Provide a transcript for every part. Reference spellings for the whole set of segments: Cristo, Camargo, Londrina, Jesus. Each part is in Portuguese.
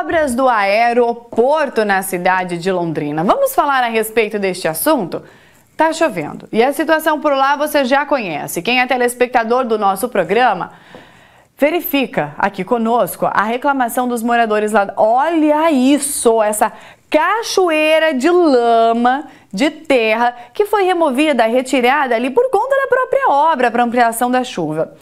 obras do aeroporto na cidade de Londrina. Vamos falar a respeito deste assunto? Tá chovendo. E a situação por lá você já conhece. Quem é telespectador do nosso programa verifica aqui conosco a reclamação dos moradores lá. Olha isso, essa cachoeira de lama, de terra, que foi removida, retirada ali por conta da própria obra para ampliação da chuva,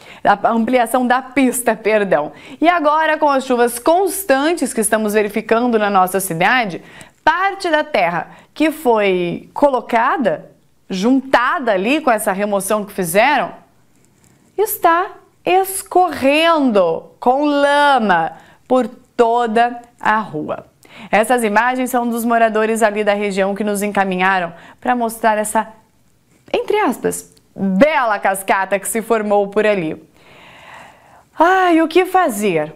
ampliação da pista, perdão. E agora, com as chuvas constantes que estamos verificando na nossa cidade, parte da terra que foi colocada, juntada ali com essa remoção que fizeram, está escorrendo com lama por toda a rua. Essas imagens são dos moradores ali da região que nos encaminharam para mostrar essa, entre aspas, bela cascata que se formou por ali. Ai, o que fazer?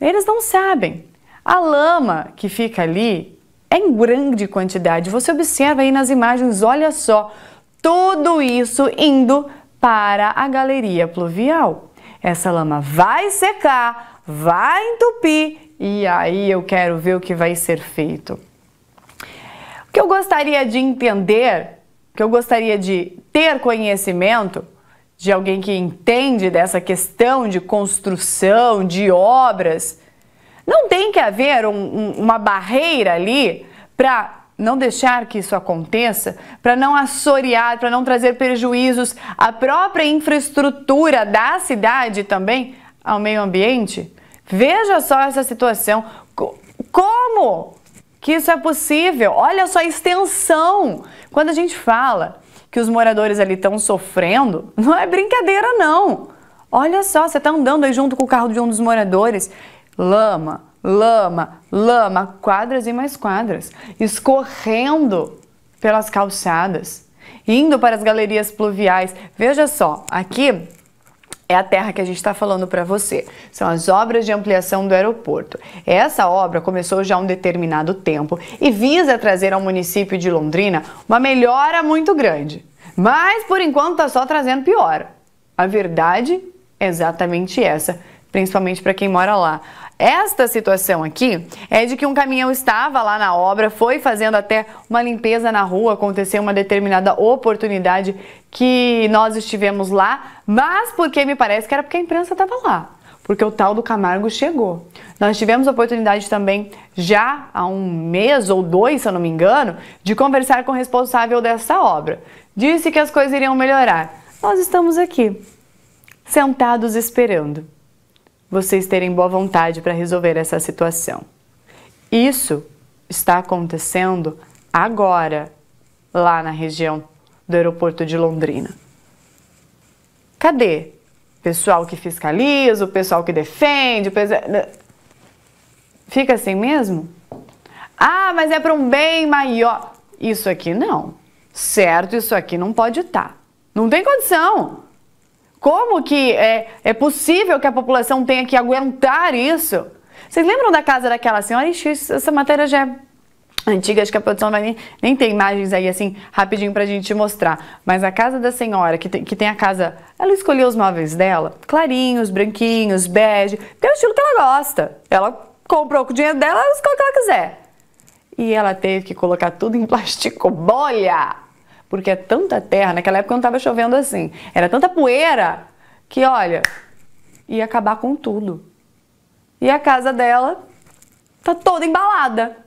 Eles não sabem. A lama que fica ali é em grande quantidade. Você observa aí nas imagens, olha só, tudo isso indo para a galeria pluvial. Essa lama vai secar, vai entupir e aí eu quero ver o que vai ser feito. O que eu gostaria de entender, o que eu gostaria de ter conhecimento de alguém que entende dessa questão de construção, de obras, não tem que haver uma barreira ali para não deixar que isso aconteça, para não assorear, para não trazer prejuízos à própria infraestrutura da cidade e também ao meio ambiente? Veja só essa situação. Como que isso é possível? Olha só a extensão. Quando a gente fala que os moradores ali estão sofrendo, não é brincadeira não. Olha só, você está andando aí junto com o carro de um dos moradores. Lama, lama, lama, quadras e mais quadras, escorrendo pelas calçadas, indo para as galerias pluviais. Veja só, aqui é a terra que a gente está falando para você. São as obras de ampliação do aeroporto. Essa obra começou já há um determinado tempo e visa trazer ao município de Londrina uma melhora muito grande. Mas, por enquanto, está só trazendo piora. A verdade é exatamente essa, principalmente para quem mora lá. Esta situação aqui é de que um caminhão estava lá na obra, foi fazendo até uma limpeza na rua, aconteceu uma determinada oportunidade que nós estivemos lá, mas porque me parece que era porque a imprensa estava lá, porque o tal do Camargo chegou. Nós tivemos a oportunidade também, já há um mês ou dois, se eu não me engano, de conversar com o responsável dessa obra. Disse que as coisas iriam melhorar. Nós estamos aqui, sentados esperando vocês terem boa vontade para resolver essa situação. Isso está acontecendo agora, lá na região do aeroporto de Londrina. Cadê? O pessoal que fiscaliza, o pessoal que defende, o pessoal... Fica assim mesmo? Ah, mas é para um bem maior. Isso aqui não. Certo, isso aqui não pode estar. Não tem condição. Como que é possível que a população tenha que aguentar isso? Vocês lembram da casa daquela senhora? Ixi, essa matéria já é antiga, acho que a produção vai nem tem imagens aí assim rapidinho pra gente mostrar. Mas a casa da senhora, que tem a casa, ela escolheu os móveis dela, clarinhos, branquinhos, bege, tem o estilo que ela gosta. Ela comprou com o dinheiro dela, ela escolhe o que ela quiser. E ela teve que colocar tudo em plástico bolha. Porque é tanta terra, naquela época não estava chovendo assim, era tanta poeira que, olha, ia acabar com tudo. E a casa dela tá toda embalada.